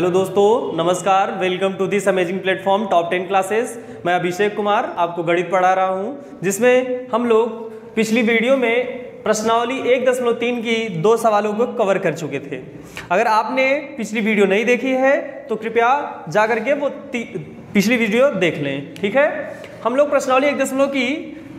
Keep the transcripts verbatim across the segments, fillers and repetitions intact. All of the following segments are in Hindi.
हेलो दोस्तों, नमस्कार। Welcome to this amazing platform top ten classes. मैं अभिषेक कुमार आपको गणित पढ़ा रहा हूं, जिसमें हम लोग पिछली वीडियो में प्रश्नावली एक दशमलव तीन की दो सवालों को कवर कर चुके थे। अगर आपने पिछली वीडियो नहीं देखी है तो कृपया जा करके वो पिछली वीडियो देख लें, ठीक है। हम लोग प्रश्नावली एक दशमलव की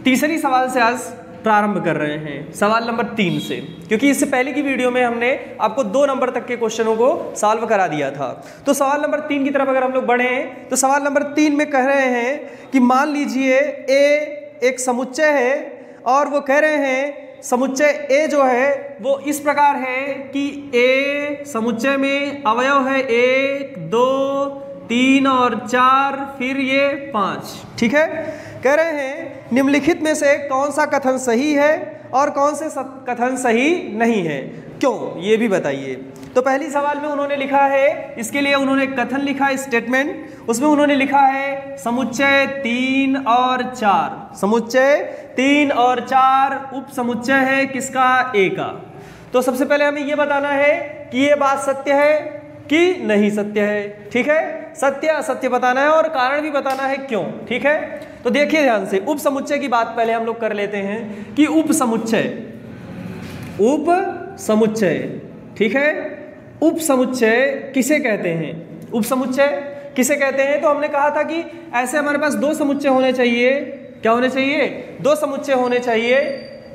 तीसरी सवाल से आज प्रारंभ कर रहे हैं, सवाल नंबर तीन से, क्योंकि इससे पहले की वीडियो में हमने आपको दो नंबर तक के क्वेश्चनों को सॉल्व करा दिया था। तो सवाल नंबर तीन की तरफ अगर हम लोग बढ़े तो सवाल नंबर तीन में कह रहे हैं कि मान लीजिए ए एक समुच्चय है और वो कह रहे हैं समुच्चय ए जो है वो इस प्रकार है कि ए समुच्चय में अवयव है एक, दो, तीन और चार, फिर ये पाँच, ठीक है। कह रहे हैं निम्नलिखित में से कौन सा कथन सही है और कौन से कथन सही नहीं है, क्यों, ये भी बताइए। तो पहली सवाल में उन्होंने लिखा है, इसके लिए उन्होंने कथन लिखा है, स्टेटमेंट, उसमें उन्होंने लिखा है समुच्चय तीन और चार, समुच्चय तीन और चार उप समुच्चय है किसका, ए का। तो सबसे पहले हमें ये बताना है कि ये बात सत्य है कि नहीं सत्य है, ठीक है। सत्य असत्य बताना है और कारण भी बताना है क्यों, ठीक है। तो देखिए ध्यान से, उप समुच्चय की बात पहले हम लोग कर लेते हैं कि उप समुच्चय, उप समुच्चय, ठीक है, उप समुच्चय किसे कहते हैं, उप समुच्चय किसे कहते हैं। तो हमने कहा था कि ऐसे हमारे पास दो समुच्चय होने चाहिए, क्या होने चाहिए, दो समुच्चय होने चाहिए,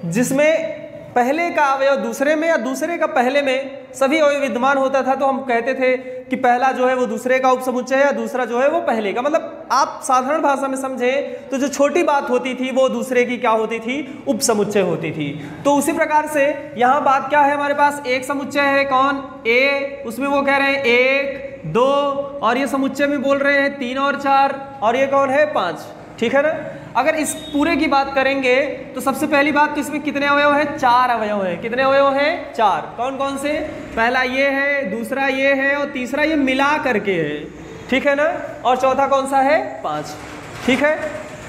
जिसमें पहले का अवयव दूसरे में या दूसरे का पहले में सभी अवयव विद्यमान होता था। तो हम कहते थे कि पहला जो है वो दूसरे का उपसमुच्चय है या दूसरा जो है वो पहले का, मतलब आप साधारण भाषा में समझें तो जो छोटी बात होती थी वो दूसरे की क्या होती थी, उपसमुच्चय होती थी। तो उसी प्रकार से यहाँ बात क्या है, हमारे पास एक समुच्चय है, कौन, ए, उसमें वो कह रहे हैं एक, दो, और ये समुच्चय में बोल रहे हैं तीन और चार, और ये कौन है, पाँच, ठीक है ना। अगर इस पूरे की बात करेंगे तो सबसे पहली बात तो इसमें कितने अवयव हैं, चार अवयव हैं, कितने अवयव हैं, चार, कौन कौन से, पहला ये है, दूसरा ये है और तीसरा ये मिला करके है, ठीक है ना, और चौथा कौन सा है, पाँच, ठीक है।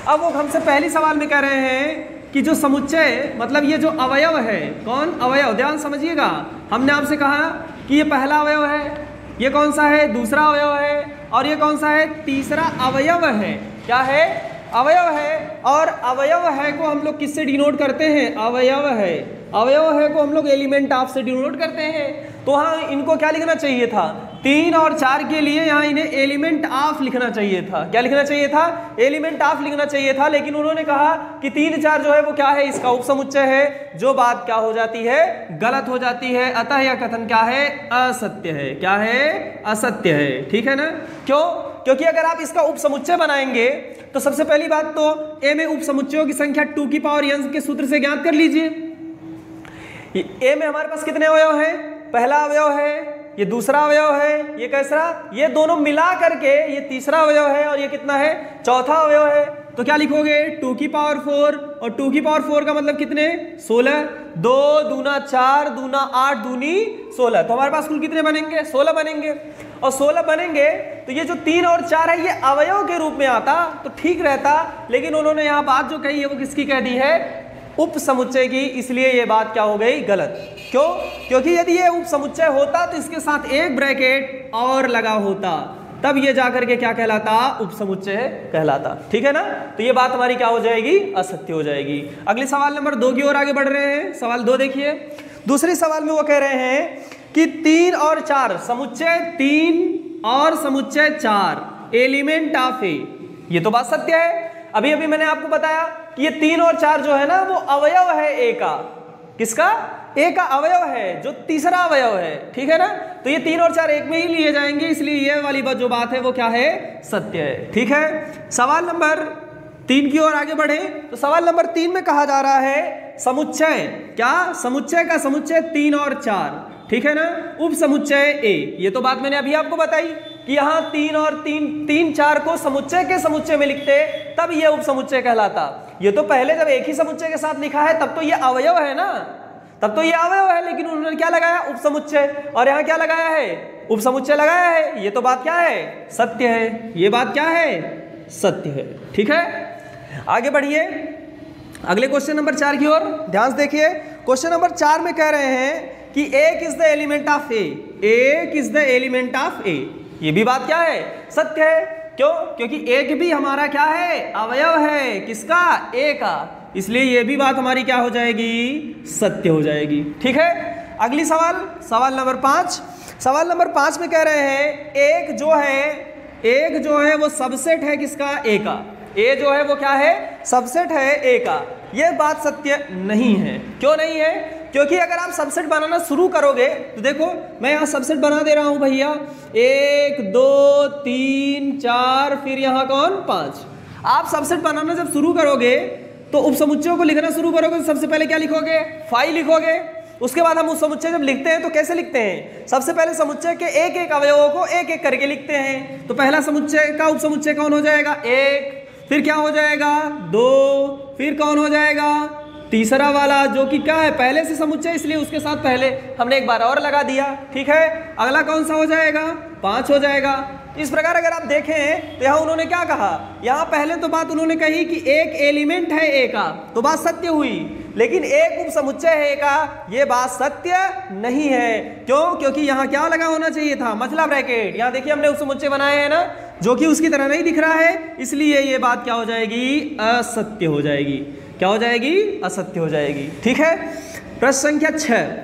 अब वो हमसे पहली सवाल में कह रहे हैं कि जो समुच्चय मतलब ये जो अवयव है, कौन अवयव, ध्यान समझिएगा, हमने आपसे कहा कि ये पहला अवयव है, ये कौन सा है, दूसरा अवयव है, और ये कौन सा है, तीसरा अवयव है, क्या है, अवयव है। और अवयव है को हम लोग किससे डिनोट करते हैं, अवयव है, अवयव है को हम लोग एलिमेंट ऑफ से डिनोट करते हैं। तो हाँ, इनको क्या लिखना चाहिए था, तीन और चार के लिए यहाँ इन्हें एलिमेंट ऑफ लिखना चाहिए था, क्या लिखना चाहिए था, एलिमेंट ऑफ लिखना चाहिए था। लेकिन उन्होंने कहा कि तीन चार जो है वो क्या है, इसका उपसमुच्चय है, जो बात क्या हो जाती है, गलत हो जाती है, अतः यह कथन क्या है, असत्य है, क्या है, असत्य है, ठीक है ना। क्यों, क्योंकि अगर आप इसका उपसमुच्चय बनाएंगे तो सबसे पहली बात तो ए में उपसमुच्चयों की संख्या टू की पावर एन के सूत्र से ज्ञात कर लीजिए। ए में हमारे पास कितने अवयव हैं, पहला अवयव है, ये दूसरा अवयव है, ये कैसरा, ये दोनों मिला करके ये तीसरा अवयव है, और ये कितना है, चौथा अवयव है। तो क्या लिखोगे, टू की पावर फोर, और टू की पावर फोर का मतलब कितने, सोलह, दो दूना चार, दूना आठ, दूनी सोलह, तो हमारे पास कुल कितने बनेंगे, सोलह बनेंगे, और सोलह बनेंगे तो ये जो तीन और चार है ये अवयव के रूप में आता तो ठीक रहता। लेकिन उन्होंने यहाँ बात जो कही है वो किसकी कह दी है, उपसमुच्चय की, इसलिए ये बात क्या हो गई, गलत। क्यों, क्योंकि यदि ये उपसमुच्चय होता तो इसके साथ एक ब्रैकेट और लगा होता, तब ये जाकर के क्या कहलाता, उपसमुच्चय कहलाता, ठीक है ना। तो ये बात हमारी क्या हो जाएगी, असत्य हो जाएगी। अगले सवाल नंबर दो की ओर आगे बढ़ रहे हैं, सवाल दो देखिए। दूसरे सवाल में वो कह रहे हैं कि तीन और चार, समुच्चय तीन और समुच्चय चार एलिमेंट ऑफ ए, ये तो बात सत्य है। अभी अभी मैंने आपको बताया कि ये तीन और चार जो है ना वो अवयव है ए का, किसका, ए का अवयव है, जो तीसरा अवयव है, ठीक है ना। तो ये तीन और चार एक में ही लिए जाएंगे, इसलिए ये वाली बात जो बात है वो क्या है, सत्य है, ठीक है। सवाल नंबर तीन की ओर आगे बढ़े तो सवाल नंबर तीन में कहा जा रहा है समुच्चय, क्या, समुच्चय का समुच्चय तीन और चार, ठीक है ना, उप समुच्चय ए, ये तो बात मैंने अभी आपको बताई कि यहाँ तीन और तीन तीन चार को समुच्चय के समुच्चय में लिखते तब ये उपसमुच्चय कहलाता। ये तो पहले जब एक ही समुच्चय के साथ लिखा है तब तो ये अवयव है ना, तब तो ये अवयव है, लेकिन उन्होंने क्या लगाया, उपसमुच्चय, और यहाँ क्या लगाया है, उपसमुच्चय लगाया है। ये तो बात क्या है, सत्य है, ये बात क्या है, सत्य है, ठीक है। आगे बढ़िए, अगले क्वेश्चन नंबर चार की ओर ध्यान से देखिए। क्वेश्चन नंबर चार में कह रहे हैं कि एक is the element of A, एक is the element of A, ये भी बात क्या है, सत्य है। क्यों? क्योंकि एक भी हमारा क्या है, अवयव है। किसका? ए का। इसलिए ये भी बात हमारी क्या हो जाएगी, सत्य हो जाएगी। ठीक है, अगली सवाल, सवाल नंबर पाँच। सवाल नंबर पाँच में कह रहे हैं एक जो है, एक जो है वो सबसेट है किसका, ए का। ए जो है वो क्या है, सबसेट है ए का। ये बात सत्य नहीं है। क्यों नहीं है? क्योंकि अगर आप सबसेट बनाना शुरू करोगे तो देखो मैं यहाँ सबसेट बना दे रहा हूँ भैया, एक दो तीन चार, फिर यहाँ कौन, पाँच। आप सबसेट बनाना जब शुरू करोगे तो उपसमुच्चयों को लिखना शुरू करोगे तो सबसे पहले क्या लिखोगे, फाई लिखोगे। उसके बाद हम उपसमुच्चय जब लिखते हैं तो कैसे लिखते हैं, सबसे पहले समुच्चय के एक एक अवयवों को एक एक करके लिखते हैं। तो पहला समुच्चय का उपसमुच्चय कौन हो जाएगा, एक। फिर क्या हो जाएगा, दो। फिर कौन हो जाएगा, तीसरा वाला जो कि क्या है, पहले से समुच्चय, इसलिए उसके साथ पहले हमने एक बार और लगा दिया। ठीक है, अगला कौन सा हो जाएगा, पाँच हो जाएगा। इस प्रकार अगर आप देखें तो यहाँ उन्होंने क्या कहा, यहाँ पहले तो बात उन्होंने कही कि एक एलिमेंट है ए का, तो बात सत्य हुई, लेकिन एक उपसमुच्चय है ए का, ये बात सत्य नहीं है। क्यों? क्योंकि यहाँ क्या लगा होना चाहिए था, मतलब ब्रैकेट। यहाँ देखिए हमने उपसमुच्चय बनाए हैं ना, जो कि उसकी तरह नहीं दिख रहा है, इसलिए ये बात क्या हो जाएगी, असत्य हो जाएगी। क्या हो जाएगी, असत्य हो जाएगी। ठीक है, प्रश्न संख्या छः।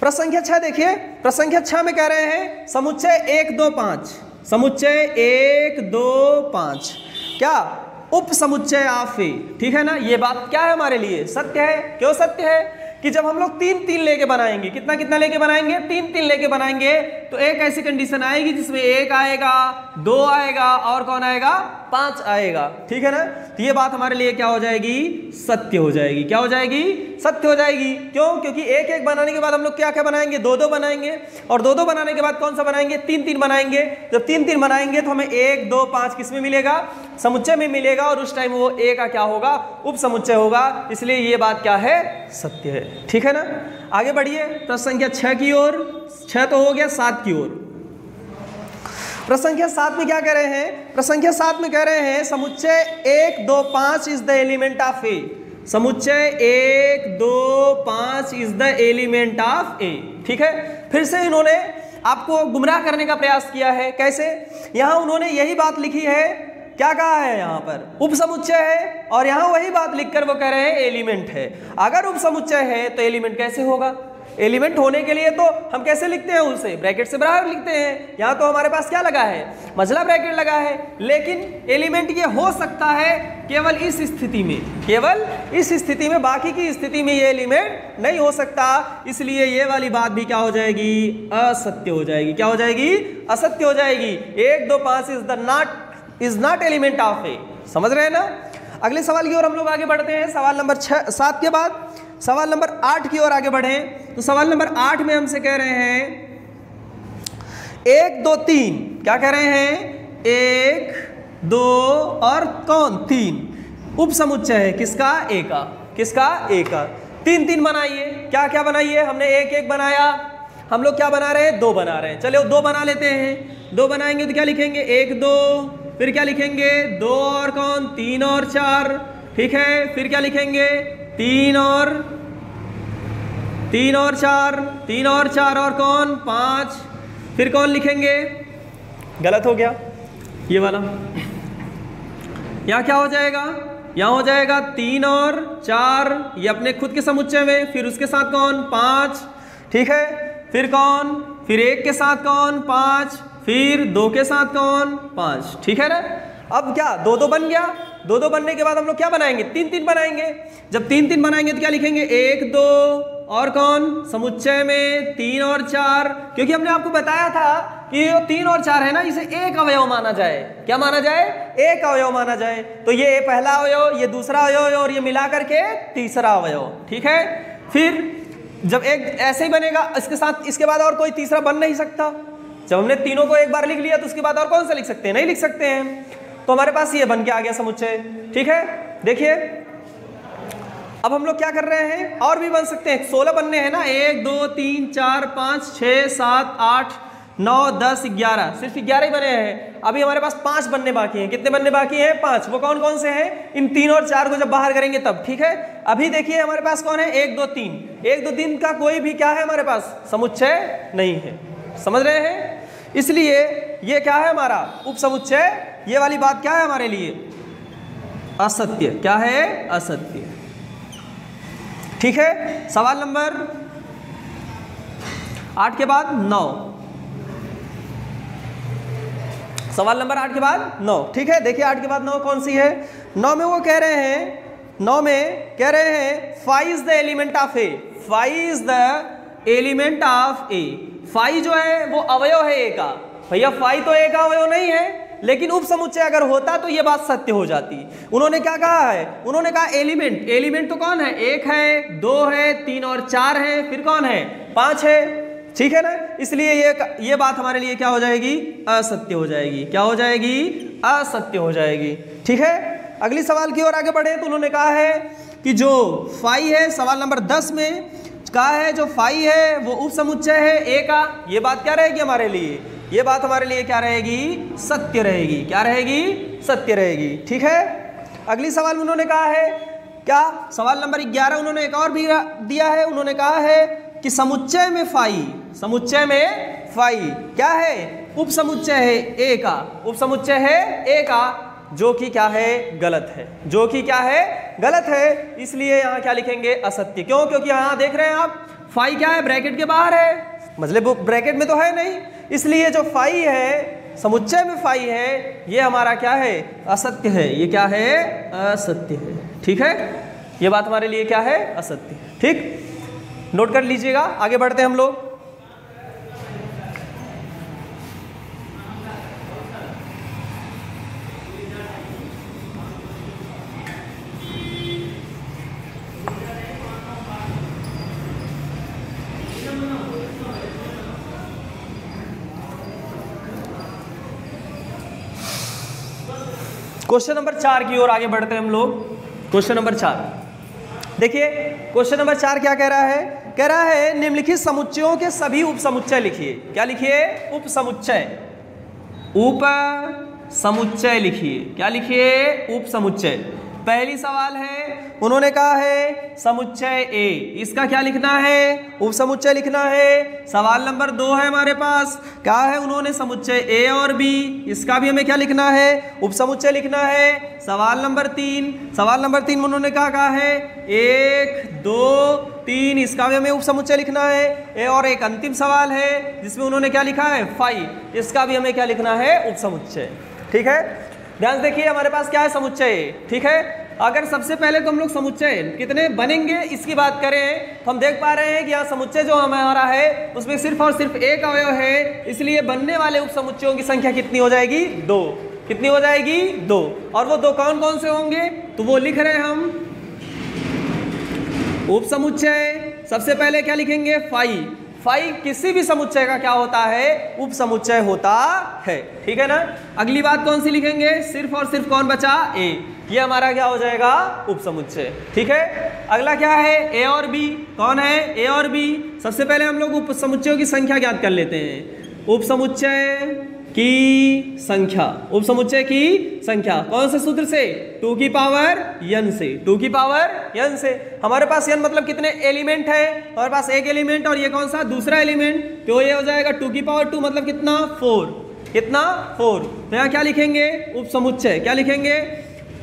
प्रश्न संख्या छः देखिए, प्रश्न संख्या छः में कह रहे हैं समुच्चय एक दो पाँच, समुच्चय एक दो पाँच क्या उपसमुच्चय ऑफ ए। ठीक है ना, ये बात क्या है हमारे लिए, सत्य है। क्यों सत्य है कि जब हम लोग तीन तीन लेके बनाएंगे, कितना कितना लेके बनाएंगे, तीन तीन लेके बनाएंगे, तो एक ऐसी कंडीशन आएगी जिसमें एक आएगा, दो आएगा और कौन आएगा, पांच आएगा। ठीक है ना, तो ये बात हमारे लिए क्या हो जाएगी, सत्य हो जाएगी। क्या हो जाएगी, सत्य हो जाएगी। क्यों? क्योंकि एक एक बनाने के बाद हम लोग क्या क्या बनाएंगे, दो दो बनाएंगे, और दो दो बनाने के बाद कौन सा बनाएंगे, तीन तीन बनाएंगे। जब तीन तीन बनाएंगे तो हमें एक दो पाँच किस में मिलेगा, समुच्चय में मिलेगा, और उस टाइम वो ए का क्या होगा, उपसमुच्चय होगा। इसलिए ये बात क्या है, सत्य है। ठीक है ना, आगे बढ़िए प्रश्न संख्या छह की ओर। छह तो हो गया, सात की ओर। प्रश्न संख्या सात में क्या कह रहे हैं, प्रश्न संख्या सात में कह रहे हैं समुच्चय एक दो पाँच is the element of A. समुच्चय एक दो पाँच is the element of A. ठीक है, फिर से इन्होंने आपको गुमराह करने का प्रयास किया है। कैसे? यहां उन्होंने यही बात लिखी है, क्या कहा है यहाँ पर, उपसमुच्चय है, और यहाँ वही बात लिखकर वो कह रहे हैं एलिमेंट है। अगर उपसमुच्चय है तो एलिमेंट कैसे होगा, एलिमेंट होने के लिए तो हम कैसे लिखते हैं, उसे ब्रैकेट से बाहर लिखते हैं। यहाँ तो हमारे पास क्या लगा है, मझला ब्रैकेट लगा है, लेकिन एलिमेंट ये हो सकता है केवल इस स्थिति में, केवल इस स्थिति में, बाकी की स्थिति में ये एलिमेंट नहीं हो सकता। इसलिए ये वाली बात भी क्या हो जाएगी, असत्य हो जाएगी। क्या हो जाएगी, असत्य हो जाएगी। एक दो पाँच is the not is not element of A. समझ रहे हैं ना। अगले सवाल की ओर हम लोग आगे बढ़ते हैं। सवाल नंबर छः सात के बाद सवाल नंबर आठ की ओर आगे बढ़े तो सवाल नंबर आठ में हमसे कह रहे हैं एक दो तीन। क्या कह रहे हैं, एक दो और कौन, तीन उपसमुच्चय है किसका, ए का। किसका, ए का। तीन तीन बनाइए। क्या क्या बनाइए, हमने एक एक बनाया, हम लोग क्या बना रहे हैं, दो बना रहे हैं। चलो दो बना लेते हैं। दो बनाएंगे तो क्या लिखेंगे, एक दो, फिर क्या लिखेंगे, दो और कौन, तीन और चार। ठीक है, फिर क्या लिखेंगे, तीन और तीन और चार, तीन और चार और कौन, पाँच। फिर कौन लिखेंगे, गलत हो गया ये वाला, यहाँ क्या हो जाएगा, यहाँ हो जाएगा तीन और चार, ये अपने खुद के समुच्चय में, फिर उसके साथ कौन, पाँच। ठीक है, फिर कौन, फिर एक के साथ कौन, पाँच, फिर दो के साथ कौन, पाँच। ठीक है ना। अब क्या, दो दो बन गया। दो दो बनने के बाद हम लोग क्या बनाएंगे, तीन तीन बनाएंगे। जब तीन तीन बनाएंगे तो क्या लिखेंगे, एक दो और कौन, समुच्चय में तीन और चार। क्योंकि हमने आपको बताया था कि ये तीन और चार है ना, इसे एक अवयव माना जाए। क्या माना जाए, एक अवयव माना जाए। तो ये पहला अवयव, ये दूसरा अवयव और ये मिला करके तीसरा अवयव। ठीक है, फिर जब एक ऐसे ही बनेगा, इसके साथ इसके बाद और कोई तीसरा बन नहीं सकता। जब हमने तीनों को एक बार लिख लिया तो उसके बाद और कौन सा लिख सकते हैं, नहीं लिख सकते हैं। तो हमारे पास ये बन के आ गया समुच्चय। ठीक है, देखिए अब हम लोग क्या कर रहे हैं, और भी बन सकते हैं, सोलह बनने हैं ना, एक दो तीन चार पाँच छः सात आठ नौ दस ग्यारह, सिर्फ ग्यारह ही बने हैं। अभी हमारे पास पांच बनने बाकी हैं। कितने बनने बाकी हैं, पांच। वो कौन कौन से हैं, इन तीन और चार को जब बाहर करेंगे तब। ठीक है, अभी देखिए हमारे पास कौन है, एक दो तीन। एक दो तीन का कोई भी क्या है हमारे पास, समुच्चय नहीं है। समझ रहे हैं। इसलिए ये क्या है हमारा उपसमुच्चय। ये वाली बात क्या है हमारे लिए, असत्य। क्या है? असत्य। ठीक है। सवाल नंबर आठ के बाद नौ, सवाल नंबर आठ के बाद नौ। ठीक है, देखिए आठ के बाद नौ कौन सी है। नौ में वो कह रहे हैं, नौ में कह रहे हैं five is the element of A, five is the element of A. Five जो है वो अवयव है ए का। भैया फाइव तो ए का अवयव नहीं है, लेकिन उपसमुच्चय अगर होता तो ये बात सत्य हो जाती। उन्होंने क्या कहा है, उन्होंने कहा एलिमेंट। एलिमेंट तो कौन है, एक है, दो है, तीन और चार है, फिर कौन है, पांच है। ठीक है ना, इसलिए ये ये बात हमारे लिए क्या हो जाएगी, असत्य हो जाएगी। क्या हो जाएगी, असत्य हो जाएगी। ठीक है, अगली सवाल की ओर आगे बढ़े तो उन्होंने कहा है कि जो फाइव है, सवाल नंबर दस में कहा है जो फाइव है वो उपसमुच्चय है ए का। ये बात क्या रहेगी हमारे लिए, ये बात हमारे लिए क्या रहेगी, सत्य रहेगी। क्या रहेगी, सत्य रहेगी। ठीक है, अगली सवाल में उन्होंने कहा है क्या, सवाल नंबर ग्यारह उन्होंने एक और भी दिया है। उन्होंने कहा है कि समुच्चय में फाइव, समुच्चय में फाइव क्या है, उपसमुच्चय है ए का। उपसमुच्चय है ए का, जो कि क्या है, गलत है। जो कि क्या है, गलत है। इसलिए यहाँ क्या लिखेंगे, असत्य। क्यों, क्योंकि यहाँ देख रहे हैं आप फाइव क्या है, ब्रैकेट के बाहर है, मतलब ब्रैकेट में तो है नहीं। इसलिए जो फाइव है, समुच्चय में फाइव है, ये हमारा क्या है, असत्य है। ये क्या है, असत्य है। ठीक है, ये बात हमारे लिए क्या है, असत्य है। ठीक, नोट कर लीजिएगा। आगे बढ़ते हैं हम लोग। क्वेश्चन नंबर चार की ओर आगे बढ़ते हैं हम लोग। क्वेश्चन नंबर चार, देखिए क्वेश्चन नंबर चार क्या कह रहा है, कह रहा है निम्नलिखित समुच्चयों के सभी उपसमुच्चय लिखिए। क्या लिखिए, उपसमुच्चय। उपसमुच्चय लिखिए। क्या लिखिए, उपसमुच्चय। पहली सवाल है, उन्होंने कहा है समुच्चय ए, इसका क्या लिखना है, उपसमुच्चय लिखना है। सवाल नंबर दो है हमारे पास, क्या है उन्होंने समुच्चय ए और बी, इसका भी हमें क्या लिखना है, उपसमुच्चय लिखना है। सवाल नंबर तीन, सवाल नंबर तीन में उन्होंने क्या कहा है, एक, दो, तीन, इसका भी हमें उपसमुच्चय लिखना है। ए और एक अंतिम सवाल है जिसमें उन्होंने क्या लिखा है, फाइव, इसका भी हमें क्या लिखना है, उपसमुच्चय। ठीक है, ध्यान से देखिए हमारे पास क्या है, समुच्चय। ठीक है, अगर सबसे पहले तो हम लोग समुच्चय कितने बनेंगे इसकी बात करें तो हम देख पा रहे हैं कि यहाँ समुच्चय जो हमारा है उसमें सिर्फ और सिर्फ एक अवयव है, इसलिए बनने वाले उपसमुच्चयों की संख्या कितनी हो जाएगी, दो। कितनी हो जाएगी, दो। और वो दो कौन कौन से होंगे, तो वो लिख रहे हैं हम उपसमुच्चय। सबसे पहले क्या लिखेंगे, फाई। फाई किसी भी समुच्चय का क्या होता है, उपसमुच्चय होता है। ठीक है ना, अगली बात कौन सी लिखेंगे, सिर्फ और सिर्फ कौन बचा, ए। ये हमारा क्या हो जाएगा, उपसमुच्चय। ठीक है, अगला क्या है, ए और बी। कौन है, ए और बी। सबसे पहले हम लोग उपसमुच्चयों की संख्या ज्ञात कर लेते हैं। उपसमुच्चय की संख्या, उपसमुच्चय की संख्या कौन से सूत्र से, टू की पावर n से। टू की पावर n से। हमारे पास n मतलब कितने एलिमेंट है, हमारे पास एक एलिमेंट और ये कौन सा, दूसरा एलिमेंट, तो ये हो जाएगा टू की पावर टू, मतलब कितना, फोर। कितना, फोर। तो यहाँ क्या लिखेंगे, उपसमुच्चय। क्या लिखेंगे,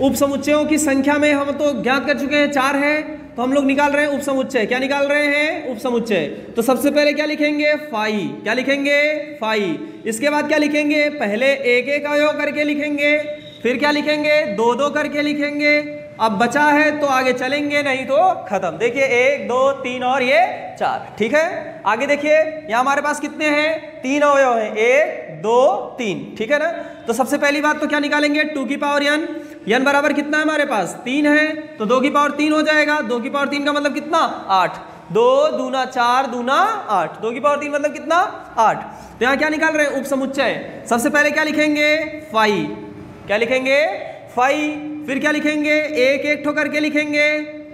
उपसमुच्चयों की संख्या में हम तो ज्ञात कर चुके हैं चार है, तो हम लोग निकाल रहे हैं उपसमुच्चय। क्या निकाल रहे हैं, उपसमुच्चय। तो सबसे पहले क्या लिखेंगे, फाई। क्या लिखेंगे, फाई। इसके बाद क्या लिखेंगे, पहले एक एक अवयव करके लिखेंगे, फिर क्या लिखेंगे, दो दो करके लिखेंगे। अब बचा है तो आगे चलेंगे, नहीं तो खत्म। देखिए एक, दो, तीन और ये चार। ठीक है, आगे देखिए यहाँ हमारे पास कितने हैं, तीन अवयव हैं, एक, दो, तीन। ठीक है ना, तो सबसे पहली बात तो क्या निकालेंगे, टू की पावर n। n बराबर कितना है हमारे पास, तीन है, तो दो की पावर तीन हो जाएगा। दो की पावर तीन का मतलब कितना, आठ। दो दूना चार, दूना आठ। दो की पावर तीन मतलब कितना, आठ। तो यहाँ क्या निकाल रहे हैं, उपसमुच्चय। सबसे पहले क्या लिखेंगे, फाई। क्या लिखेंगे, फाई। फिर क्या लिखेंगे, एक एक ठोकर के लिखेंगे।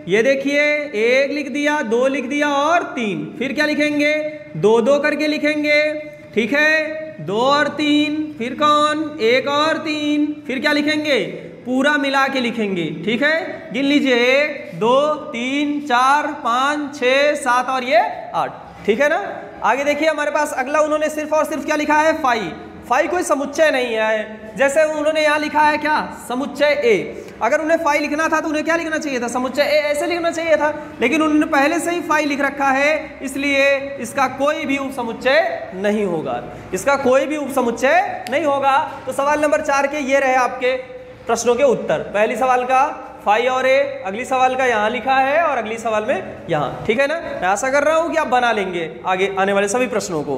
ये देखिए एक लिख दिया, दो लिख दिया और तीन। फिर क्या लिखेंगे, दो दो करके लिखेंगे। ठीक है, दो और तीन, फिर कौन, एक और तीन। फिर क्या लिखेंगे, पूरा मिला के लिखेंगे। ठीक है, गिन लीजिए एक, दो, तीन, चार, पाँच, छः, सात और ये आठ। ठीक है ना, आगे देखिए हमारे पास अगला उन्होंने सिर्फ और सिर्फ क्या लिखा है, फाई। फाई कोई समुच्चय नहीं है। जैसे उन्होंने यहाँ लिखा है क्या, समुच्चय ए। अगर उन्हें फाई लिखना था तो उन्हें क्या लिखना चाहिए था, समुच्चय ए ऐसे लिखना चाहिए था, लेकिन उन्होंने पहले से ही फाई लिख रखा है, इसलिए इसका कोई भी उपसमुच्चय नहीं होगा, इसका कोई भी उपसमुच्चय नहीं होगा। तो सवाल नंबर चार के ये रहे आपके प्रश्नों के उत्तर। पहली सवाल का फाई और ए, अगली सवाल का यहाँ लिखा है और अगली सवाल में यहाँ, ठीक है ना। मैं आशा कर रहा हूँ कि आप बना लेंगे आगे आने वाले सभी प्रश्नों को।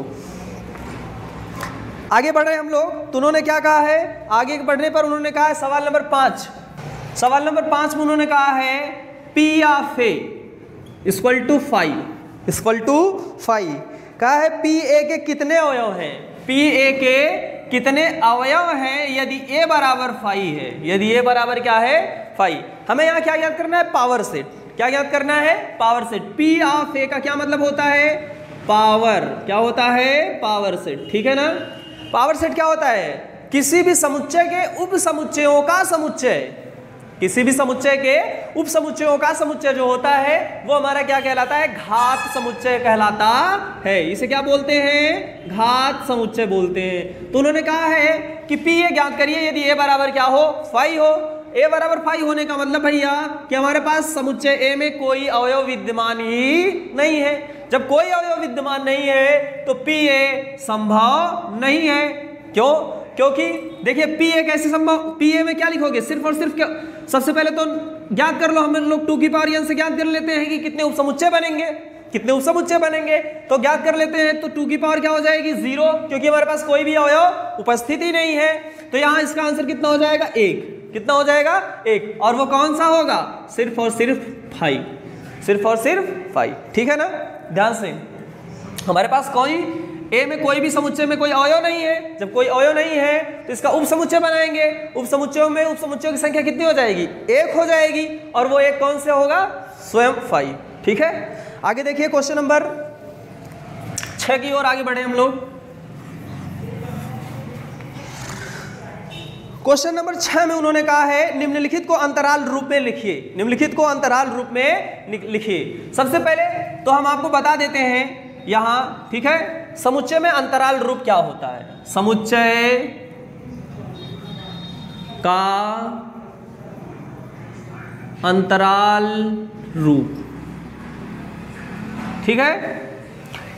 आगे बढ़ रहे हम लोग, तो उन्होंने क्या कहा है, आगे बढ़ने पर उन्होंने कहा है सवाल नंबर पाँच। सवाल नंबर पाँच में उन्होंने कहा है P of A equal to five, equal to five. कहा है पी ए के कितने अवयव हैं, पी ए के कितने अवयव हैं यदि ए बराबर फाइव है, यदि ए बराबर क्या है, फाइव। हमें यहाँ क्या याद करना है, पावर सेट। क्या याद करना है, power set. P of A का क्या मतलब होता है, पावर। क्या होता है, पावर सेट, ठीक है ना। पावर सेट क्या होता है, किसी भी समुच्चय के उप समुच्चयों का समुच्चय, किसी भी समुच्चय के उप समुच्चयों का समुच्चय जो होता है वो हमारा क्या कहलाता है, घात समुच्चय कहलाता है। इसे क्या बोलते हैं, घात समुच्चय बोलते हैं। तो उन्होंने कहा है कि पी ए ज्ञात करिए यदि ए बराबर क्या हो, फाइव हो। ए बराबर फाइव होने का मतलब भैया कि हमारे पास समुच्चय ए में कोई अवयव विद्यमान ही नहीं है। जब कोई अवयव विद्यमान नहीं है तो पी ए संभव नहीं है। क्यों, क्योंकि देखिए पी ए कैसे संभव, पी ए में क्या लिखोगे, सिर्फ और सिर्फ क्या, सबसे पहले तो ज्ञात कर लो, हम लोग टू की पावर एन से ज्ञात कर लेते हैं कि कितने उपसमुच्चय बनेंगे, कितने उपसमुच्चय बनेंगे तो ज्ञात कर लेते हैं। तो टू की पावर क्या हो जाएगी, जीरो, क्योंकि हमारे पास कोई भी अवयव उपस्थित ही नहीं है। तो यहाँ इसका आंसर कितना हो जाएगा, एक। कितना हो जाएगा, एक। और वो कौन सा होगा, सिर्फ और सिर्फ फाइव, सिर्फ और सिर्फ फाइव, ठीक है ना। ध्यान से, हमारे पास कोई ए में कोई भी समुच्चय में कोई अवयव नहीं है। जब कोई अवयव नहीं है तो इसका उपसमुच्चय बनाएंगे। उपसमुच्चयों में उपसमुच्चयों की संख्या कितनी हो जाएगी, एक हो जाएगी, और वो एक कौन से होगा, स्वयं फाइव, ठीक है। आगे देखिए क्वेश्चन नंबर छह की ओर आगे बढ़े हम लोग। क्वेश्चन नंबर छह में उन्होंने कहा है निम्नलिखित को अंतराल रूप में लिखिए, निम्नलिखित को अंतराल रूप में लिखिए। सबसे पहले तो हम आपको बता देते हैं यहां, ठीक है, समुच्चय में अंतराल रूप क्या होता है। समुच्चय का अंतराल रूप, ठीक है।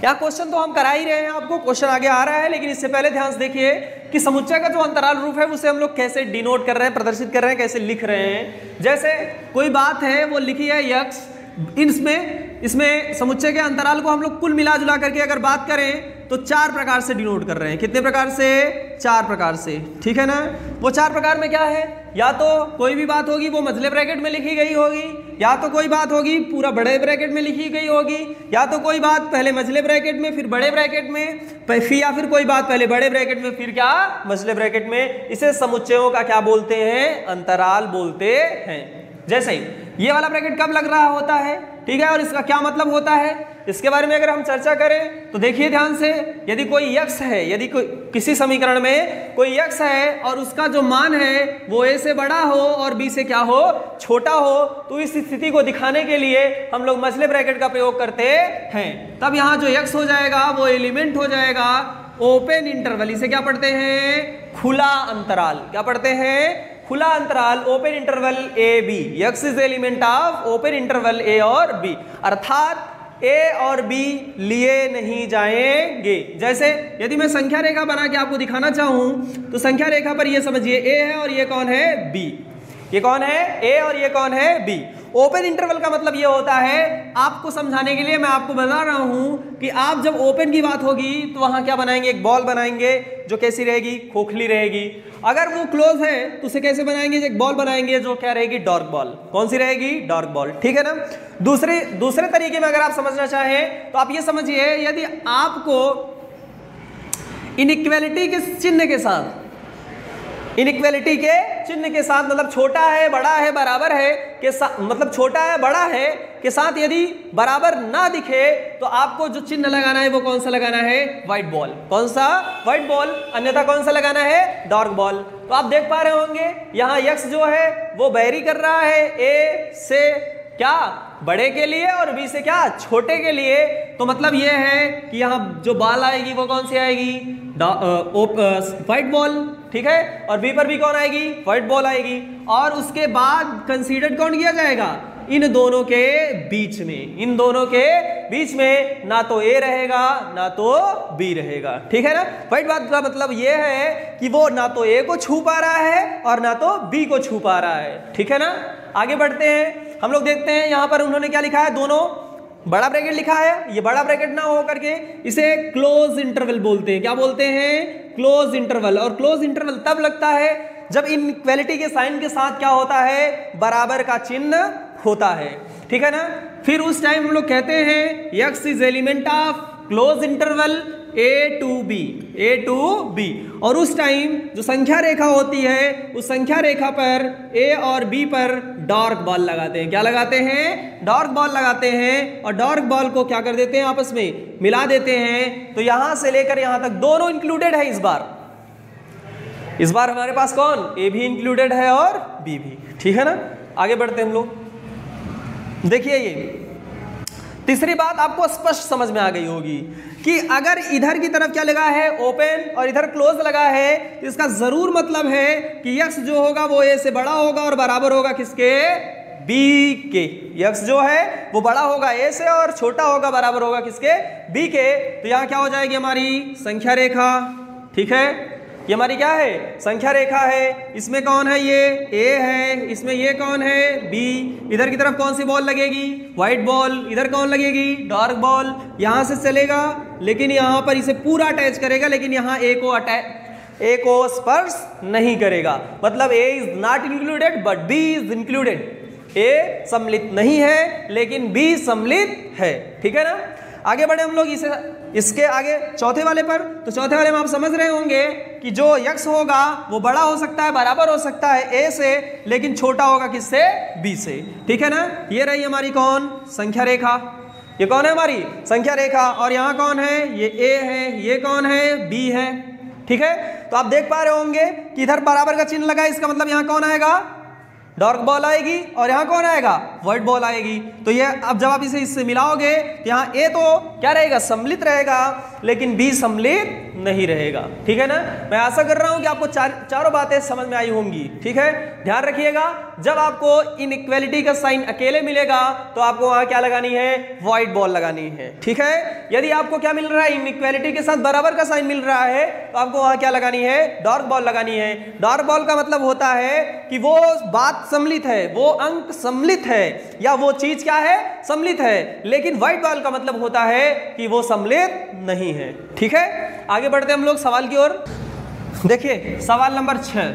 यह क्वेश्चन तो हम करा ही रहे हैं आपको, क्वेश्चन आगे आ रहा है, लेकिन इससे पहले ध्यान से देखिए कि समुच्चय का जो अंतराल रूप है उसे हम लोग कैसे डिनोट कर रहे हैं, प्रदर्शित कर रहे हैं, कैसे लिख रहे हैं। जैसे कोई बात है वो लिखी है यक्स, इसमें इसमें समुच्चय के अंतराल को हम लोग कुल मिला जुला करके अगर बात करें तो चार प्रकार से डिनोट कर रहे हैं। कितने प्रकार से, चार प्रकार से, ठीक है ना। वो चार प्रकार में क्या है, या तो कोई भी बात होगी वो मझले ब्रैकेट में लिखी गई होगी, या तो कोई बात होगी पूरा बड़े ब्रैकेट में लिखी गई होगी, या तो कोई बात पहले मझले ब्रैकेट में फिर बड़े ब्रैकेट में, फिर या फिर कोई बात पहले बड़े ब्रैकेट में फिर क्या मझले ब्रैकेट में। इसे समुच्चयों का क्या बोलते हैं, अंतराल बोलते हैं। जैसे ही ये वाला ब्रैकेट कब लग रहा होता है, ठीक है, और इसका क्या मतलब होता है, इसके बारे में अगर हम चर्चा करें तो देखिए ध्यान से, यदि कोई x है, यदि कोई किसी समीकरण में कोई x है और उसका जो मान है वो a से बड़ा हो और b से क्या हो, छोटा हो, तो इस स्थिति को दिखाने के लिए हम लोग मझले ब्रैकेट का प्रयोग करते हैं। तब यहाँ जो x हो जाएगा वो एलिमेंट हो जाएगा ओपन इंटरवल, इसे क्या पढ़ते हैं, खुला अंतराल। क्या पढ़ते हैं, खुला अंतराल, open interval A B. X is element of open interval A और बी, अर्थात ए और बी लिए नहीं जाएंगे। जैसे यदि मैं संख्या रेखा बना के आपको दिखाना चाहूं तो संख्या रेखा पर ये समझिए ए है और ये कौन है, बी। ये कौन है, ए, और ये कौन है, बी। ओपन इंटरवल का मतलब ये होता है, आपको समझाने के लिए मैं आपको बता रहा हूँ कि आप जब ओपन की बात होगी तो वहाँ क्या बनाएंगे, एक बॉल बनाएंगे जो कैसी रहेगी, खोखली रहेगी। अगर वो क्लोज है तो उसे कैसे बनाएंगे, एक बॉल बनाएंगे जो क्या रहेगी, डॉर्क बॉल। कौन सी रहेगी, डॉर्क बॉल, ठीक है ना। दूसरे दूसरे तरीके में अगर आप समझना चाहें तो आप ये समझिए, यदि आपको इनइक्वालिटी के चिन्ह के साथ, इनइक्वालिटी के चिन्ह के साथ, मतलब छोटा है बड़ा है बराबर है के साथ, मतलब छोटा है बड़ा है के साथ यदि बराबर ना दिखे तो आपको जो चिन्ह लगाना है वो कौन सा लगाना है, व्हाइट बॉल। कौन सा, व्हाइट बॉल, अन्यथा कौन सा लगाना है, डार्क बॉल। तो आप देख पा रहे होंगे यहाँ यक्स जो है वो बैरी कर रहा है ए से, क्या बड़े के लिए और बी से क्या छोटे के लिए। तो मतलब ये है कि यहाँ जो बॉल आएगी वो कौन सी आएगी, व्हाइट बॉल, ठीक है। और बी पर भी कौन आएगी, व्हाइट बॉल आएगी। और उसके बाद कंसीडर कौन किया जाएगा, इन दोनों के बीच में, इन दोनों के बीच में ना तो ए रहेगा ना तो बी रहेगा, ठीक है ना। राइट बात का मतलब यह है कि वो ना तो ए को छू पा रहा है और ना तो बी को छू पा रहा है, ठीक है ना। आगे बढ़ते हैं, हम लोग देखते हैं यहां पर उन्होंने क्या लिखा है, दोनों बड़ा ब्रैकेट लिखा है। ये बड़ा ब्रैकेट ना हो करके इसे क्लोज इंटरवल बोलते हैं। क्या बोलते हैं, क्लोज इंटरवल। और क्लोज इंटरवल तब लगता है जब इनइक्वालिटी के साइन के साथ क्या होता है, बराबर का चिन्ह होता है, ठीक है ना। फिर उस टाइम हम लोग कहते हैं x is element of close interval A to B, A to B. और उस टाइम जो संख्या रेखा होती है उस संख्या रेखा पर ए और बी पर डार्क बॉल लगाते हैं। क्या लगाते हैं, डार्क बॉल लगाते हैं। और डार्क बॉल को क्या कर देते हैं, आपस में मिला देते हैं। तो यहां से लेकर यहां तक दोनों इंक्लूडेड है। इस बार इस बार हमारे पास कौन, ए भी इंक्लूडेड है और बी भी, ठीक है ना। आगे बढ़ते हैं हम लोग, देखिए ये तीसरी बात आपको स्पष्ट समझ में आ गई होगी कि अगर इधर की तरफ क्या लगा है, ओपन, और इधर क्लोज लगा है, तो इसका जरूर मतलब है कि यक्स जो होगा वो ए से बड़ा होगा और बराबर होगा किसके, बी के। यक्स जो है वो बड़ा होगा ए से और छोटा होगा बराबर होगा किसके, बी के। तो यहाँ क्या हो जाएगी हमारी संख्या रेखा, ठीक है। ये हमारी क्या है, संख्या रेखा है। इसमें कौन है, ये ए है, इसमें ये कौन है, बी। इधर की तरफ कौन सी बॉल लगेगी, व्हाइट बॉल। इधर कौन लगेगी, डार्क बॉल। यहाँ से चलेगा लेकिन यहाँ पर इसे पूरा अटैच करेगा, लेकिन यहाँ ए को अटैच ए को स्पर्श नहीं करेगा। मतलब A is not included but B is included. A सम्मिलित नहीं है लेकिन बी सम्मिलित है, ठीक है ना। आगे बढ़े हम लोग इसे इसके आगे चौथे वाले पर। तो चौथे वाले में आप समझ रहे होंगे कि जो यक्स होगा वो बड़ा हो सकता है, बराबर हो सकता है ए से, लेकिन छोटा होगा किससे, बी से, ठीक है ना। ये रही हमारी कौन, संख्या रेखा। ये कौन है हमारी, संख्या रेखा। और यहाँ कौन है, ये ए है, ये कौन है, बी है, ठीक है। तो आप देख पा रहे होंगे कि इधर बराबर का चिन्ह लगा है, इसका मतलब यहाँ कौन आएगा, डार्क बॉल आएगी। और यहाँ कौन आएगा, व्हाइट बॉल आएगी। तो ये अब जब आप इसे इससे मिलाओगे तो यहाँ ए तो क्या रहेगा, सम्मिलित रहेगा, लेकिन बी सम्मिलित नहीं रहेगा, ठीक है ना। मैं आशा कर रहा हूँ कि आपको चार चारों बातें समझ में आई होंगी, ठीक है। ध्यान रखिएगा, जब आपको इनइक्वालिटी का साइन अकेले मिलेगा तो आपको वहाँ क्या लगानी है, व्हाइट बॉल लगानी है, ठीक है। यदि आपको क्या मिल रहा है, इनइक्वालिटी के साथ बराबर का साइन मिल रहा है, तो आपको वहाँ क्या लगानी है, डार्क बॉल लगानी है। डार्क बॉल का मतलब होता है कि वो बात सम्मिलित है, वो अंक सम्मिलित है, या वो चीज क्या है, सम्मिलित है, लेकिन व्हाइट बॉल का मतलब होता है कि वो सम्मिलित नहीं है, ठीक है। आगे बढ़ते हम लोग सवाल की ओर। देखिए सवाल नंबर छह।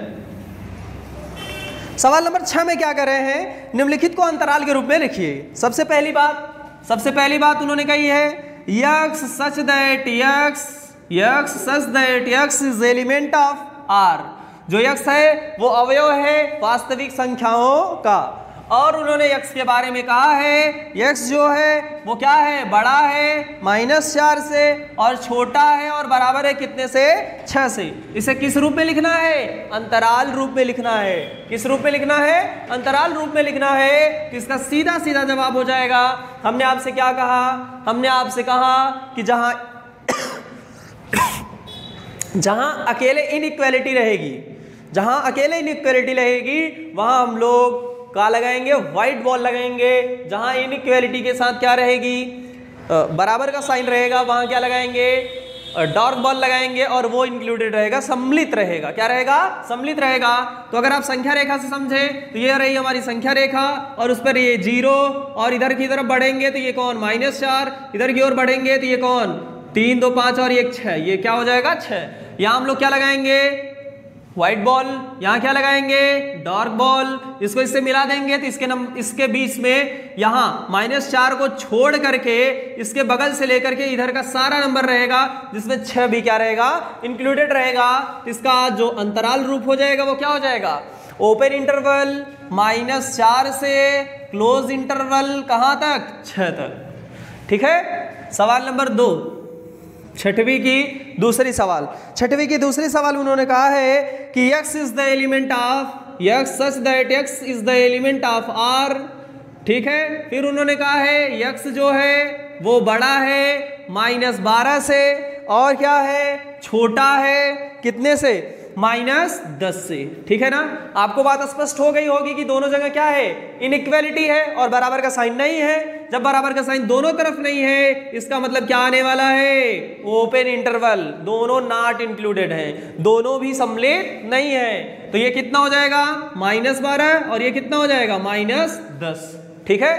सवाल नंबर छह में क्या कर रहे हैं, निम्नलिखित को अंतराल के रूप में लिखिए। सबसे पहली बात, सबसे पहली बात उन्होंने कही है, x such that x x such that x is element of R. जो यक्स है वो अवयव है वास्तविक संख्याओं का। और उन्होंने यक्स के बारे में कहा है, यक्स जो है वो क्या है, बड़ा है माइनस चार से और छोटा है और बराबर है कितने से, छः से। इसे किस रूप में लिखना है, अंतराल रूप में लिखना है। किस रूप में लिखना है, अंतराल रूप में लिखना है। तो इसका सीधा सीधा जवाब हो जाएगा। हमने आपसे क्या कहा, हमने आपसे कहा कि जहाँ जहाँ अकेले इनइक्वालिटी रहेगी, जहाँ अकेले इनइक्वालिटी रहेगी वहाँ हम लोग क्या लगाएंगे, व्हाइट बॉल लगाएंगे। जहाँ इनइक्वालिटी के साथ क्या रहेगी, बराबर का साइन रहेगा, वहाँ क्या लगाएंगे, डार्क बॉल लगाएंगे और वो इंक्लूडेड रहेगा, सम्मिलित रहेगा। क्या रहेगा, सम्मिलित रहेगा। तो अगर आप संख्या रेखा से समझें तो ये रही हमारी संख्या रेखा और उस पर ये जीरो, और इधर की तरफ बढ़ेंगे तो ये कौन, माइनस चार, इधर की ओर बढ़ेंगे तो ये कौन, तीन दो पाँच और एक छः, ये क्या हो जाएगा, छः। यहाँ हम लोग क्या लगाएंगे, व्हाइट बॉल। यहाँ क्या लगाएंगे, डार्क बॉल। इसको इससे मिला देंगे तो इसके नम इसके बीच में यहाँ माइनस चार को छोड़ करके इसके बगल से लेकर के इधर का सारा नंबर रहेगा, जिसमें छः भी क्या रहेगा, इंक्लूडेड रहेगा। इसका जो अंतराल रूप हो जाएगा वो क्या हो जाएगा, ओपन इंटरवल माइनस चार से क्लोज इंटरवल कहाँ तक, छः तक, ठीक है। सवाल नंबर दो, छठवीं की दूसरी सवाल छठवीं की दूसरी सवाल उन्होंने कहा है कि x is the element of x such that x is the element of r ठीक है। फिर उन्होंने कहा है यक्ष जो है वो बड़ा है माइनस बारह से, और क्या है छोटा है कितने से माइनस दस से। ठीक है ना, आपको बात स्पष्ट हो गई होगी कि दोनों जगह क्या है इनइक्वालिटी है और बराबर का साइन नहीं है। जब बराबर का साइन दोनों तरफ नहीं है इसका मतलब क्या आने वाला है ओपन इंटरवल, दोनों नॉट इंक्लूडेड हैं, दोनों भी सम्मिलित नहीं है। तो ये कितना हो जाएगा माइनस बारह और ये कितना हो जाएगा माइनस दस। ठीक है,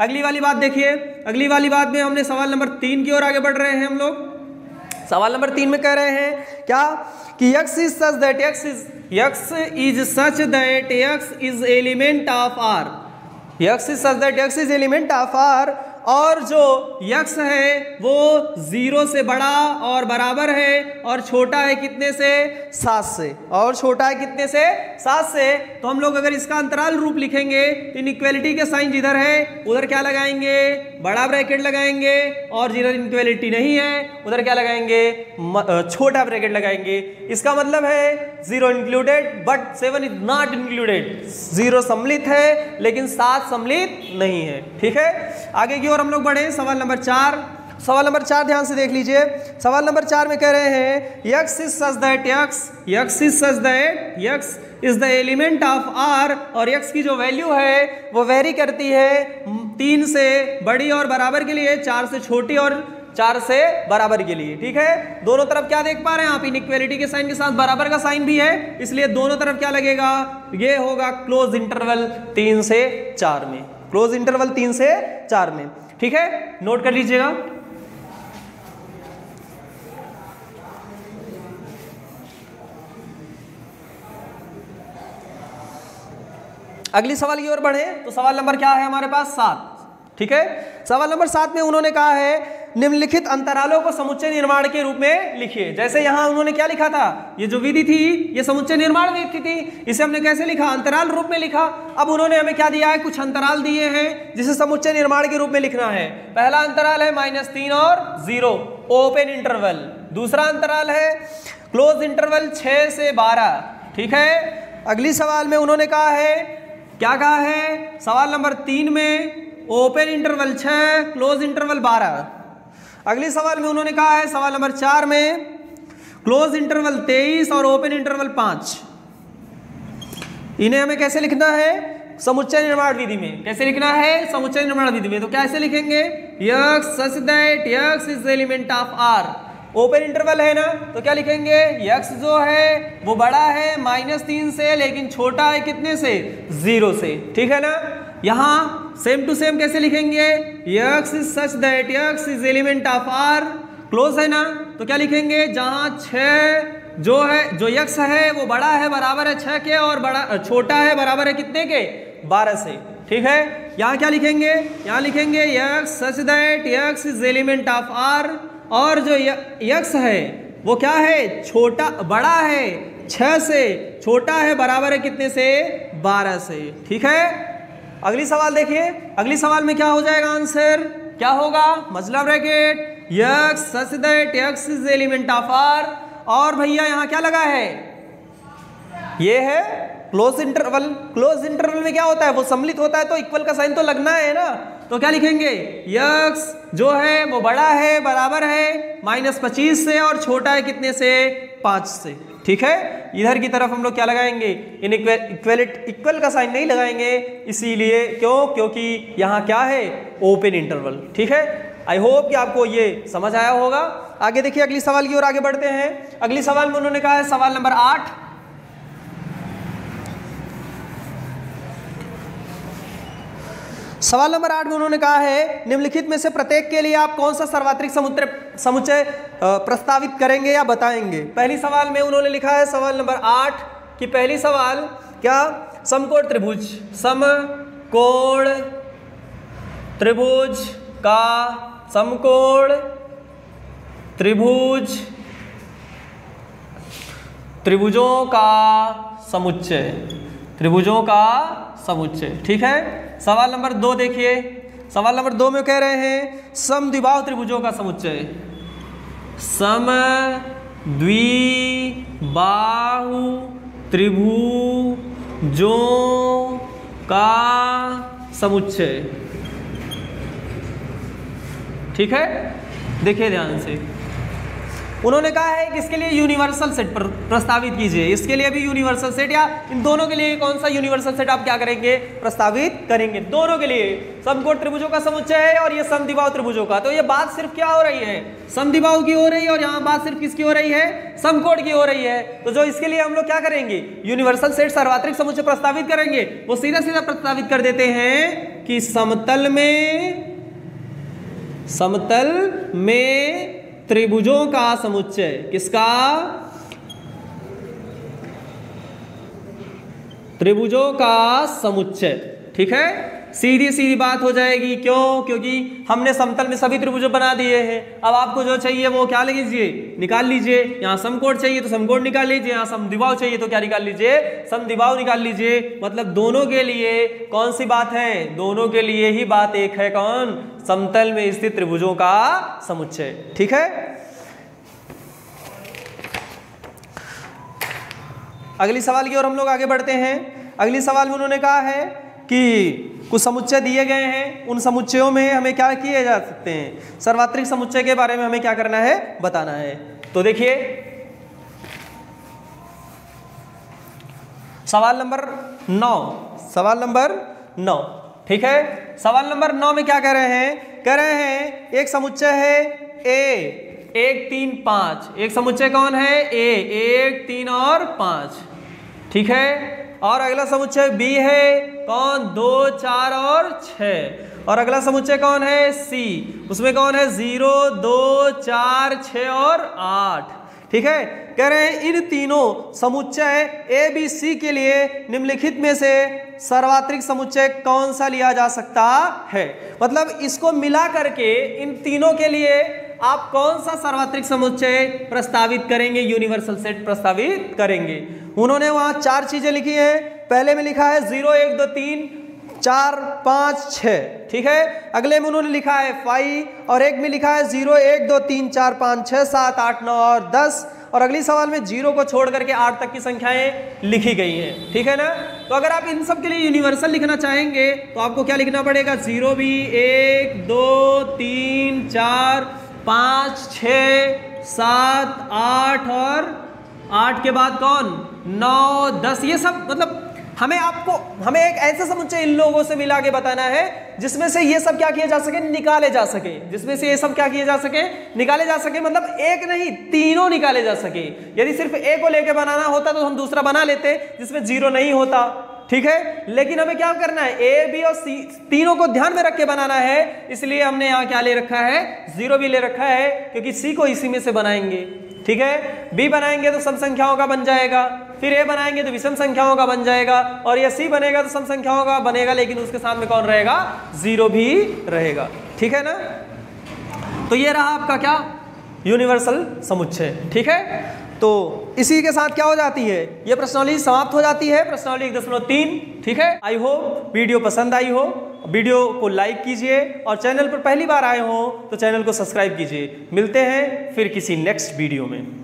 अगली वाली बात देखिए। अगली वाली बात में हमने सवाल नंबर तीन की ओर आगे बढ़ रहे हैं हम लोग। सवाल नंबर तीन में कह रहे हैं क्या कि x is such that x is x is such that x is element of R, x is such that x is element of R, और जो x है वो जीरो से बड़ा और बराबर है और छोटा है कितने से सात से, और छोटा है कितने से सात से। तो हम लोग अगर इसका अंतराल रूप लिखेंगे तो इनइक्वालिटी के साइन जिधर है उधर क्या लगाएंगे बड़ा ब्रैकेट लगाएंगे, और जिधर इनइक्वालिटी नहीं है उधर क्या लगाएंगे छोटा ब्रैकेट लगाएंगे। इसका मतलब है zero included but seven is not included, zero सम्मिलित है लेकिन सात सम्मिलित नहीं है। ठीक है, आगे की और हम लोग बढ़े। सवाल नंबर चार, सवाल नंबर चार ध्यान से देख लीजिए। सवाल नंबर चार में कह रहे हैं x is such that x x is such that x is the element of R, और x की जो वैल्यू है वो वेरी करती है तीन से बड़ी और बराबर के लिए, चार से छोटी और चार से बराबर के लिए। ठीक है, दोनों तरफ क्या देख पा रहे हैं आप इनइक्वालिटी के साइन के साथ बराबर का साइन भी है, इसलिए दोनों तरफ क्या लगेगा ये होगा क्लोज इंटरवल तीन से चार में, क्लोज इंटरवल तीन से चार में। ठीक है, नोट कर लीजिएगा। अगली सवाल की ओर बढ़े तो सवाल नंबर क्या है हमारे पास सात। ठीक है, सवाल नंबर सात में उन्होंने कहा है निम्नलिखित अंतरालों को समुच्चय निर्माण के रूप में लिखिए। जैसे यहां उन्होंने क्या लिखा था, ये जो विधि थी ये समुच्चय निर्माण विधि थी, इसे हमने कैसे लिखा अंतराल रूप में लिखा। अब उन्होंने हमें क्या दिया है कुछ अंतराल दिए हैं जिसे समुच्चय निर्माण के रूप में लिखना है। पहला अंतराल है माइनस तीन और जीरो ओपन इंटरवल, दूसरा अंतराल है क्लोज इंटरवल छः से बारह। ठीक है, अगली सवाल में उन्होंने कहा है क्या कहा है सवाल नंबर तीन में ओपन इंटरवल छः क्लोज इंटरवल बारह। अगले सवाल में उन्होंने कहा है सवाल नंबर चार में क्लोज इंटरवल तेईस और ओपन इंटरवल पाँच, इन्हें हमें कैसे लिखना है समुच्चय निर्माण विधि में। कैसे लिखना है समुच्चय निर्माण विधि में, तो कैसे लिखेंगे x such that x is element of R, open interval है ना तो क्या लिखेंगे x जो है वो बड़ा है माइनस तीन से लेकिन छोटा है कितने से जीरो से। ठीक है ना, यहाँ सेम टू सेम कैसे लिखेंगे x is such that x is element of R, close है ना तो क्या लिखेंगे जहाँ छः जो है जो x है वो बड़ा है बराबर है छः के और बड़ा छोटा है बराबर है कितने के बारह से। ठीक है, यहाँ क्या लिखेंगे यहाँ लिखेंगे x such that x is element of R, और जो x है वो क्या है छोटा बड़ा है छः से छोटा है बराबर है कितने से बारह से। ठीक है, अगली सवाल देखिए। अगली सवाल में क्या हो जाएगा आंसर क्या होगा मजला bracket x such that x is element of R, और भैया यहाँ क्या लगा है ये है क्लोज इंटरवल। क्लोज इंटरवल में क्या होता है वो सम्मिलित होता है तो इक्वल का साइन तो लगना है ना, तो क्या लिखेंगे x जो है वो बड़ा है बराबर है माइनस पच्चीस से और छोटा है कितने से पाँच से। ठीक है, इधर की तरफ हम लोग क्या लगाएंगे इन इक्वेलिट इक्वल का साइन नहीं लगाएंगे, इसीलिए क्यों क्योंकि यहाँ क्या है ओपन इंटरवल। ठीक है, आई होप कि आपको ये समझ आया होगा। आगे देखिए अगली सवाल की ओर आगे बढ़ते हैं। अगली सवाल में उन्होंने कहा है सवाल नंबर आठ, सवाल नंबर आठ में उन्होंने कहा है निम्नलिखित में से प्रत्येक के लिए आप कौन सा सार्वत्रिक समुच्चय समुच्चय प्रस्तावित करेंगे या बताएंगे। पहली सवाल में उन्होंने लिखा है सवाल नंबर आठ कि पहली सवाल क्या समकोण त्रिभुज समकोण त्रिभुज का समकोण त्रिभुज त्रिभुजों का समुच्चय त्रिभुजों का समुच्चय। ठीक है, सवाल नंबर दो देखिए। सवाल नंबर दो में कह रहे हैं समद्विबाहु त्रिभुजों का समुच्चय समद्विबाहु त्रिभुजों का समुच्चय। ठीक है, देखिए ध्यान से, उन्होंने कहा है कि इसके लिए यूनिवर्सल सेट प्रस्तावित कीजिए। इसके लिए भी यूनिवर्सल सेट, या इन दोनों के लिए कौन सा यूनिवर्सल सेट आप क्या करेंगे, प्रस्तावित करेंगे। दोनों के लिए समकोण त्रिभुजों का समुच्चय है और ये समद्विबाहु त्रिभुजों का। तो ये बात सिर्फ क्या हो रही है, समद्विबाहु की हो रही है, और यहाँ बात सिर्फ किसकी हो रही है, समकोण की हो रही है। तो जो इसके लिए हम लोग क्या करेंगे, यूनिवर्सल सेट सार्वत्रिक समुच्चय प्रस्तावित करेंगे, वो सीधा सीधा प्रस्तावित कर देते हैं कि समतल में समतल में त्रिभुजों का समुच्चय, किसका, त्रिभुजों का समुच्चय। ठीक है, सीधी सीधी बात हो जाएगी। क्यों, क्योंकि हमने समतल में सभी त्रिभुज बना दिए हैं। अब आपको जो चाहिए वो क्या लीजिए, निकाल लीजिए। यहाँ समकोण चाहिए तो समकोण निकाल लीजिए, यहाँ समद्विबाहु चाहिए तो क्या निकाल लीजिए, समद्विबाहु निकाल लीजिए। मतलब दोनों के लिए कौन सी बात है, दोनों के लिए ही बात एक है, कौन, समतल में स्थित त्रिभुजों का समुच्चय। ठीक है, अगली सवाल की ओर हम लोग आगे बढ़ते हैं। अगली सवाल में उन्होंने कहा है कि कुछ समुच्चय दिए गए हैं, उन समुच्चयों में हमें क्या किए जा सकते हैं, सार्वत्रिक समुच्चय के बारे में हमें क्या करना है, बताना है। तो देखिए सवाल नंबर नौ, सवाल नंबर नौ, ठीक है, सवाल नंबर नौ में क्या कह रहे हैं, कह रहे हैं एक समुच्चय है ए, एक तीन पांच। एक समुच्चय कौन है, ए, एक तीन और पांच। ठीक है, और अगला समुच्चय बी है, कौन, दो चार और छः। और अगला समुच्चय कौन है, सी, उसमें कौन है, जीरो दो चार छः और आठ। ठीक है, कह रहे हैं इन तीनों समुच्चय ए बी सी के लिए निम्नलिखित में से सार्वत्रिक समुच्चय कौन सा लिया जा सकता है। मतलब इसको मिला करके इन तीनों के लिए आप कौन सा सार्वत्रिक समुच्चय प्रस्तावित करेंगे, यूनिवर्सल सेट प्रस्तावित करेंगे। उन्होंने वहां चार चीजें लिखी हैं। पहले में लिखा है जीरो एक दो तीन चार पाँच छः। ठीक है, अगले में उन्होंने लिखा है फाइव, और एक में लिखा है जीरो एक दो तीन चार पाँच छः सात आठ नौ और दस। और अगली सवाल में जीरो को छोड़ करके आठ तक की संख्याएं लिखी गई हैं। ठीक है ना, तो अगर आप इन सब के लिए यूनिवर्सल लिखना चाहेंगे तो आपको क्या लिखना पड़ेगा, जीरो भी, एक दो तीन चार पाँच छः सात आठ, और आठ के बाद कौन, नौ दस। ये सब मतलब हमें आपको हमें एक ऐसा समुच्चय इन लोगों से मिला के बताना है जिसमें से ये सब क्या किए जा सके, निकाले जा सके। जिसमें से ये सब क्या किए जा सके, निकाले जा सके। मतलब एक नहीं तीनों निकाले जा सके। यदि सिर्फ ए को लेके बनाना होता तो हम दूसरा बना लेते जिसमें जीरो नहीं होता। ठीक है, लेकिन हमें क्या करना है, ए बी और सी तीनों को ध्यान में रख के बनाना है, इसलिए हमने यहाँ क्या ले रखा है, जीरो भी ले रखा है, क्योंकि सी को इसी में से बनाएंगे। ठीक है, बी बनाएंगे तो सम संख्याओं का बन जाएगा, फिर ए बनाएंगे तो विषम संख्याओं का बन जाएगा, और ये सी बनेगा तो सम संख्याओं का बनेगा, लेकिन उसके साथ में कौन रहेगा, जीरो भी रहेगा। ठीक है ना, तो ये रहा आपका क्या, यूनिवर्सल समुच्चय। ठीक है, तो इसी के साथ क्या हो जाती है, ये प्रश्नावली समाप्त हो जाती है, प्रश्नावली एक दशमलव तीन। ठीक है, आई होप वीडियो पसंद आई हो। वीडियो को लाइक कीजिए, और चैनल पर पहली बार आए हो तो चैनल को सब्सक्राइब कीजिए। मिलते हैं फिर किसी नेक्स्ट वीडियो में।